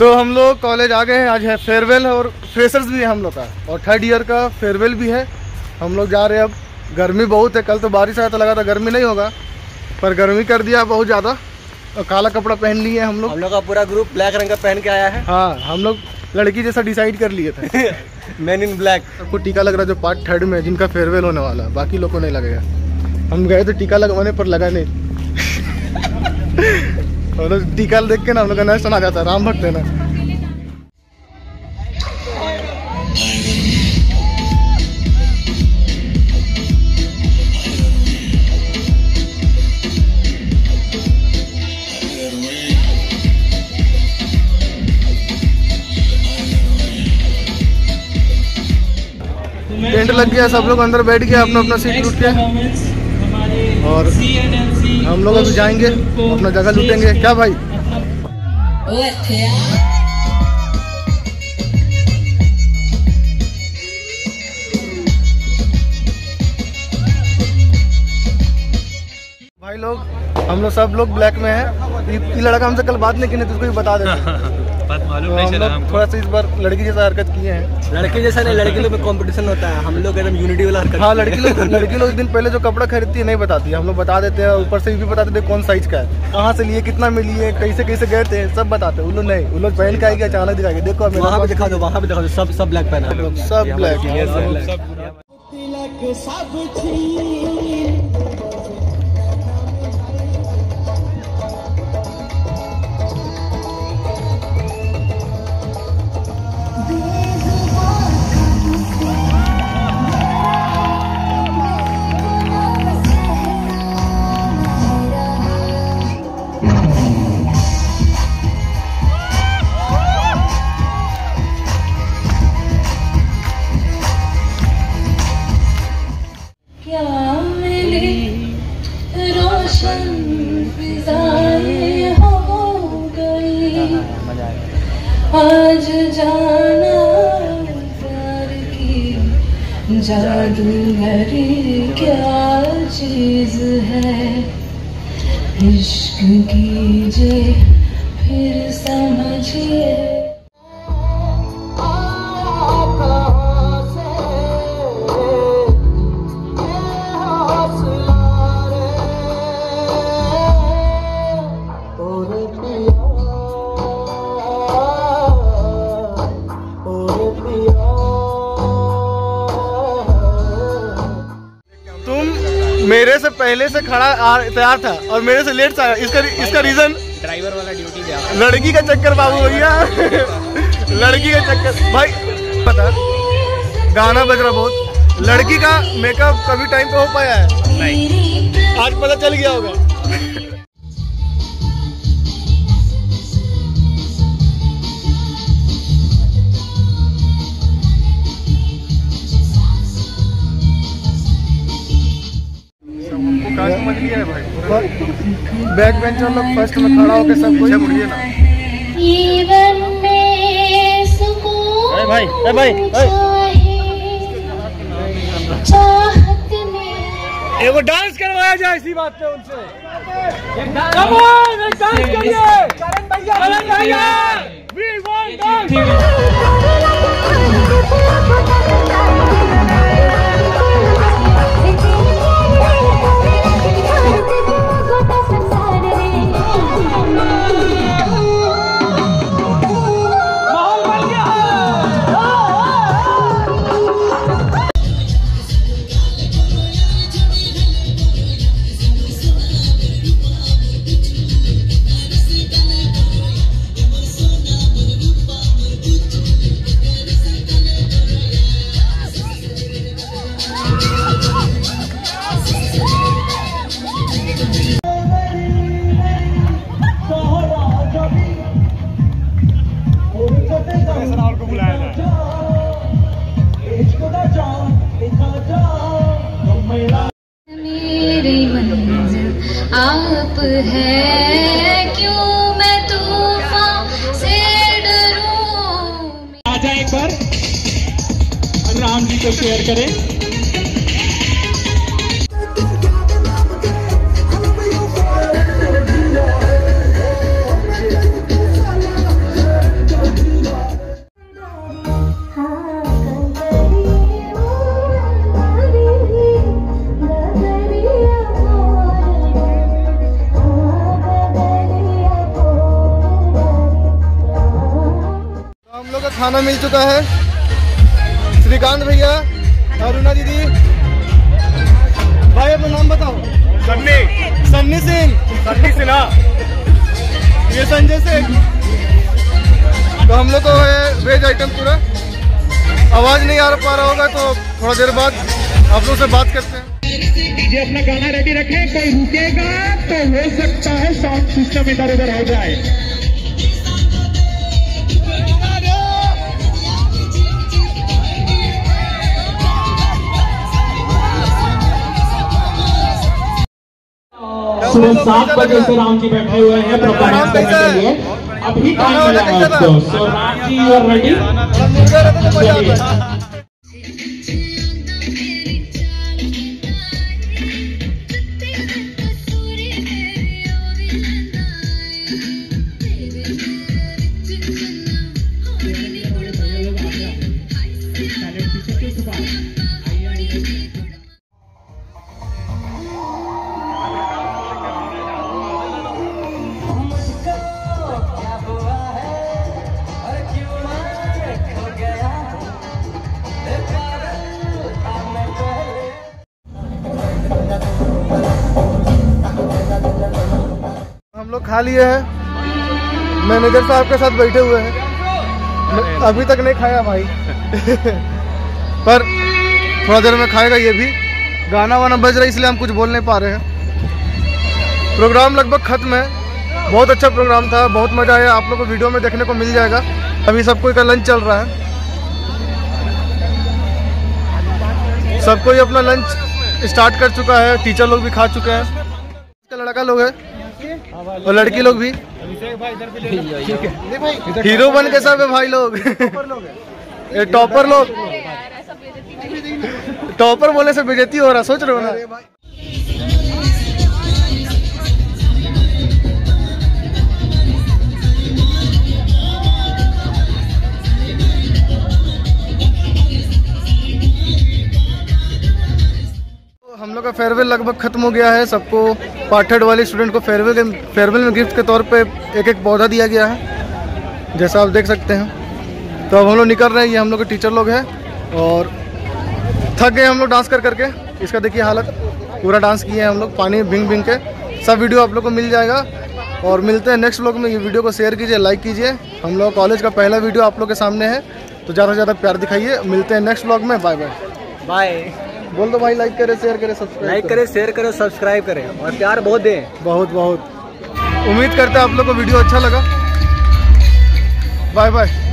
तो हम लोग कॉलेज आ गए हैं। आज है फेयरवेल और फ्रेशर्स भी है हम लोग का, और थर्ड ईयर का फेयरवेल भी है। हम लोग जा रहे हैं अब। गर्मी बहुत है, कल तो बारिश आया तो लगा था गर्मी नहीं होगा, पर गर्मी कर दिया बहुत ज़्यादा। और काला कपड़ा पहन लिए हम लोग। हम लोग का पूरा ग्रुप ब्लैक रंग का पहन के आया है। हाँ, हम लोग लड़की जैसा डिसाइड कर लिए थे। Man in black. सबको टीका लग रहा है जो पार्ट थर्ड में है, जिनका फेयरवेल होने वाला है। बाकी लोग को नहीं लगेगा। हम गए तो टीका लगवाने पर लगा नहीं। और टीका देख के ना हम लोग का ना सुना जाता है, राम भक्त है ना। टेंट लग गया, सब लोग अंदर बैठ गया अपना अपना सीट लूट के, और हम लोग अभी जाएंगे अपना जगह लूटेंगे। क्या भाई, भाई लोग हम लोग सब लोग ब्लैक में हैं। ये लड़का हमसे कल बात नहीं किया, तुझको भी बता देता। मालूम नहीं चला हमको, थोड़ा सा इस बार लड़की जैसा हरकत किए हैं। लड़के जैसा नहीं, लड़की लोग में कंपटीशन होता है। हम लोग एकदम यूनिटी वाला हरकत। हाँ, लड़की लोग एक दिन पहले जो कपड़ा खरीदती है नहीं बताती, हम लोग बता देते हैं। ऊपर से ये भी बता देते हैं कौन साइज का है, कहाँ से लिए, कितना में लिए, कैसे कैसे गए थे, सब बताते हैं। उन लोग नहीं, उन लोग पहन के आएंगे, अचानक दिखाएंगे, देखो वहाँ पे दिखा दो, वहाँ पे दिखा दो। सब ब्लैक पहना, सब ब्लैक। आज जाना प्यार की जादूगरी क्या चीज है, इश्क कीजिए फिर समझिए। मेरे से पहले से खड़ा तैयार था और मेरे से लेट से आया। इसका रीजन ड्राइवर वाला ड्यूटी गया, लड़की का चक्कर बाबू भैया। लड़की का चक्कर भाई, पता गाना बज रहा बहुत। लड़की का मेकअप कभी टाइम पे हो पाया है नहीं, आज पता चल गया होगा। बैक बेंचर लोग फर्स्ट में खड़ा होकर सब कोई मुड़िए ना। अरे भाई, अरे भाई, एगो डांस करवाया जाए इसी बात पे उनसे। कम ऑन, एक डांस करिए करण भैया, वी वांट डांस। आप है क्यों मैं तूफान से डरूं। आजा एक बार राम जी को शेयर करें। खाना मिल चुका है। श्रीकांत भैया, अरुणा दीदी, भाई अपना नाम बताओ। सन्नी। सन्नी सिंह। सन्नी सिन्हा। ये संजय सिंह। तो हम लोग को है वेज आइटम पूरा। आवाज़ नहीं आ पा रहा होगा तो थोड़ा देर बाद आप लोग से बात करते हैं। ये अपना गाना रेडी रखें, कोई रुकेगा तो हो सकता है साउंड सिस्टम इधर उधर हो जाए। सुबह 7 बजे से राम जी बैठे हुए हैं प्रोग्राम करने के लिए। अभी टाइम मिला आपको, so Ram ji you are ready. हम लोग खा लिए हैं, मैनेजर साहब के साथ बैठे हुए हैं। अभी तक नहीं खाया भाई पर थोड़ा देर में खाएगा ये भी। गाना वाना बज रहा है इसलिए हम कुछ बोल नहीं पा रहे हैं। प्रोग्राम लगभग खत्म है। बहुत अच्छा प्रोग्राम था, बहुत मज़ा आया। आप लोग को वीडियो में देखने को मिल जाएगा। अभी सबको का लंच चल रहा है, सबको ही अपना लंच स्टार्ट कर चुका है। टीचर लोग भी खा चुके हैं, लड़का लोग है और लड़की लोग भी। हीरो बन के सब है भाई लोग, टॉपर लोग। टॉपर बोले से बेइज्जती हो रहा, सोच रहे हो ना। हम लोग का फेयरवेल लगभग खत्म हो गया है। सबको पाठक वाले स्टूडेंट को फेयरवेल में गिफ्ट के तौर पे एक एक पौधा दिया गया है, जैसा आप देख सकते हैं। तो अब हम लोग निकल रहे हैं। ये हम लोग के टीचर लोग हैं और थक गए हम लोग डांस कर करके। इसका देखिए हालत, पूरा डांस किए हैं हम लोग पानी भींग भींग के। सब वीडियो आप लोग को मिल जाएगा और मिलते हैं नेक्स्ट व्लॉग में। ये वीडियो को शेयर कीजिए, लाइक कीजिए। हम लोग कॉलेज का पहला वीडियो आप लोग के सामने है, तो ज़्यादा से ज़्यादा प्यार दिखाइए। मिलते हैं नेक्स्ट व्लॉग में। बाय बाय बाय बोल दो भाई। लाइक करें, शेयर करें, सब्सक्राइब लाइक करें, शेयर करें, सब्सक्राइब करें और प्यार बहुत दें, बहुत बहुत। उम्मीद करते हैं आप लोग को वीडियो अच्छा लगा। Bye bye.